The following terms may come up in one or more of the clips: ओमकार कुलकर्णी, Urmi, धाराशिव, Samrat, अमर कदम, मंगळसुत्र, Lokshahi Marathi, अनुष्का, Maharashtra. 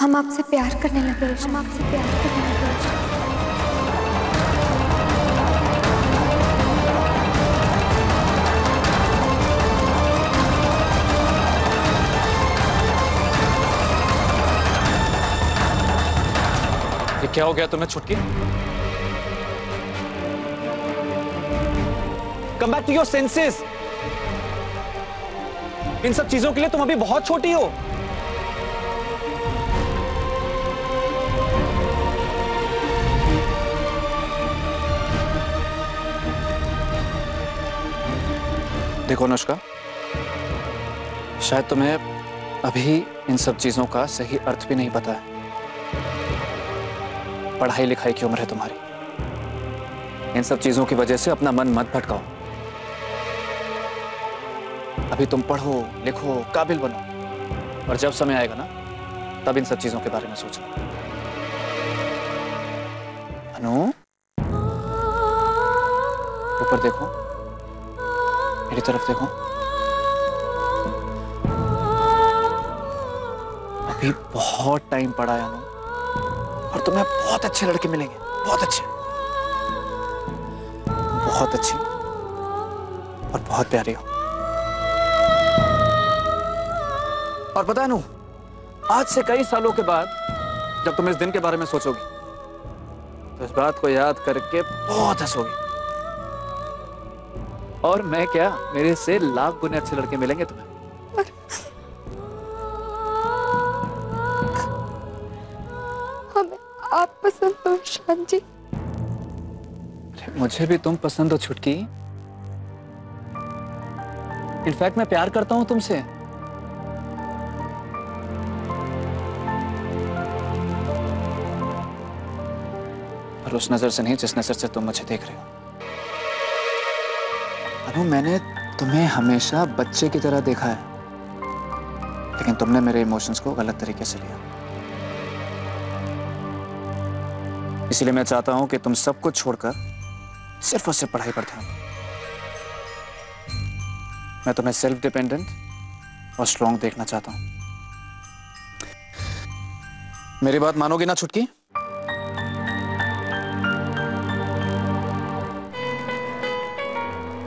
हम आपसे प्यार करने लगे, हम आपसे प्यार करने लगे। क्या हो गया तुम्हें छुटकी? Come back to your senses. इन सब चीजों के लिए तुम अभी बहुत छोटी हो। देखो अनुष्का, शायद तुम्हें अभी इन सब चीजों का सही अर्थ भी नहीं पता है। पढ़ाई लिखाई की उम्र है तुम्हारी। इन सब चीजों की वजह से अपना मन मत भटकाओ। अभी तुम पढ़ो, लिखो, काबिल बनो और जब समय आएगा ना, तब इन सब चीजों के बारे में सोचना। अनु, ऊपर देखो, मेरी तरफ देखो। अभी बहुत टाइम पड़ा है अनु, और तुम्हें बहुत अच्छे लड़के मिलेंगे, बहुत अच्छे, बहुत अच्छे और बहुत प्यारे हो। और पता है नू, आज से कई सालों के बाद जब तुम इस दिन के बारे में सोचोगी तो इस बात को याद करके बहुत हंसोगी। और मैं क्या, मेरे से लाख गुने अच्छे लड़के मिलेंगे तुम्हें। आप पसंद हो शान जी? मुझे भी तुम पसंद हो छुटकी। इनफैक्ट मैं प्यार करता हूं तुमसे। पर उस नजर से नहीं जिस नजर से तुम मुझे देख रहे हो। अनु, मैंने तुम्हें हमेशा बच्चे की तरह देखा है, लेकिन तुमने मेरे इमोशंस को गलत तरीके से लिया। इसलिए मैं चाहता हूं कि तुम सब कुछ छोड़कर सिर्फ और सिर्फ पढ़ाई पर ध्यान। मैं तुम्हें सेल्फ डिपेंडेंट और स्ट्रांग देखना चाहता हूं। मेरी बात मानोगी ना छुटकी?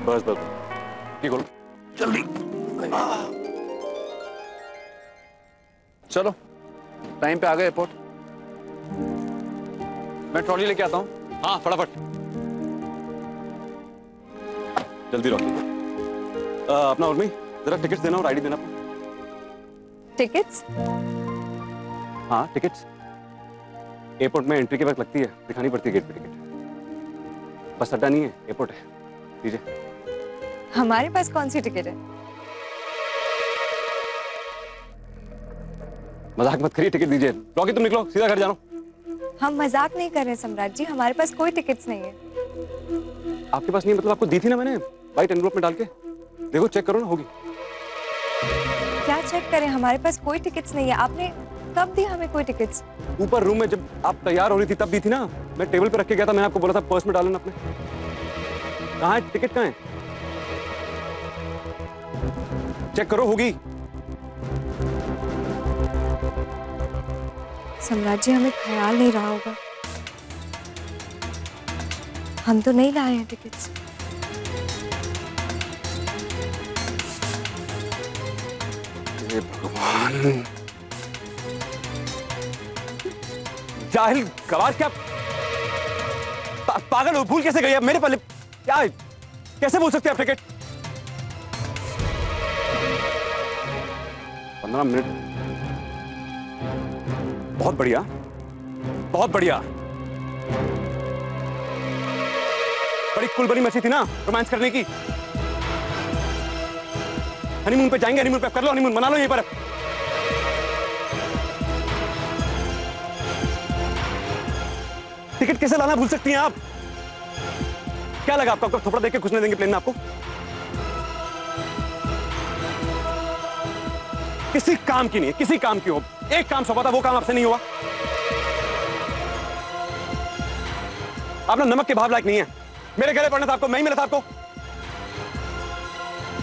बस बस ठीक हो, जल्दी चलो, टाइम पे आ गए एयरपोर्ट। मैं ट्रॉली लेके आता हूं। हाँ, फटाफट, जल्दी रहो। अपना उर्मी, जरा टिकट्स देना और आईडी देना। टिकट्स? हाँ, टिकट्स। एयरपोर्ट में एंट्री के वक्त लगती है, दिखानी पड़ती है गेट पे टिकट। बस अड्डा नहीं है, एयरपोर्ट है, दीजिए। हमारे पास कौन सी टिकट है? मजाक मत करिए, टिकट दीजिए। रॉकी, तुम निकलो, सीधा घर जाना। हम मजाक नहीं कर रहे सम्राट जी, हमारे पास कोई टिकट्स नहीं है। आपके पास नहीं मतलब आपको दी थी ना मैंने, वाइट एनवलप में डाल के। देखो, चेक करो ना, होगी। क्या चेक करें, हमारे पास कोई टिकट्स नहीं है। आपने कब दी हमें कोई टिकट्स? ऊपर रूम में जब आप तैयार हो रही थी तब दी थी ना, मैं टेबल पे रख के गया था। मैंने आपको बोला था पर्स में डालो ना अपने। कहाँ है टिकट, कहाँ है? चेक करो, होगी। सम्राट जी, हमें ख्याल नहीं रहा होगा, हम तो नहीं लाए हैं टिकट्स। भगवान, जाहिल गवार, क्या पागल हो? भूल कैसे गई आप मेरे पल्ले? क्या कैसे भूल सकते हैं आप टिकट? 15 मिनट। बहुत बढ़िया, बहुत बढ़िया। बड़ी कुलबनी मची थी ना रोमांस करने की। हनीमून पे जाएंगे, हनीमून पे कर लो, हनीमून मना लो यहीं पर। टिकट कैसे लाना भूल सकती हैं आप? क्या लगा आपको, आपको थोपड़ा देके घुसने देंगे प्लेन में आपको? किसी काम की नहीं है, किसी काम की हो। एक काम सौंपा था, वो काम आपसे नहीं हुआ। आप ना नमक के भाव लायक नहीं है। मेरे गले पड़ना था आपको, मैं ही मिला था आपको।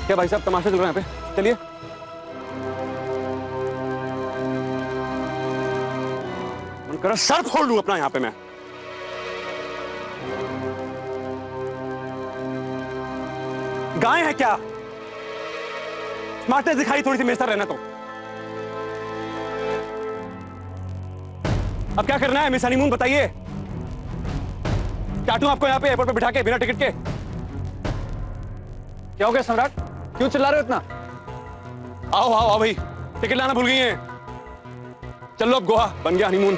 क्या भाई साहब, तमाशा चल रहा है यहाँ पे? चलिए। करो, सर फोड़ लूं अपना यहाँ पे मैं। गाय है क्या? स्मार्टनेस दिखाई थोड़ी सी, मेरे साथ रहना। तो अब क्या करना है मिस हनीमून, बताइए? चाटूं आपको यहाँ पे एयरपोर्ट पे बिठा के बिना टिकट के? क्या हो गया सम्राट, क्यों चिल्ला रहे हो इतना? आओ आओ आओ भाई, टिकट लाना भूल गई हैं। चलो अब गोवा बन गया हनीमून।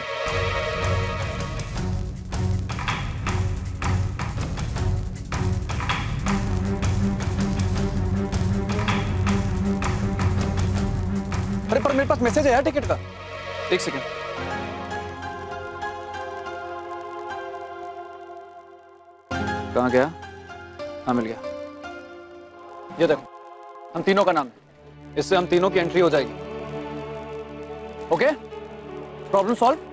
अरे पर मेरे पास मैसेज है यार टिकट का, एक सेकेंड। कहाँ गया? हाँ मिल गया। ये देखो हम तीनों का नाम, इससे हम तीनों की एंट्री हो जाएगी। Okay, problem solve.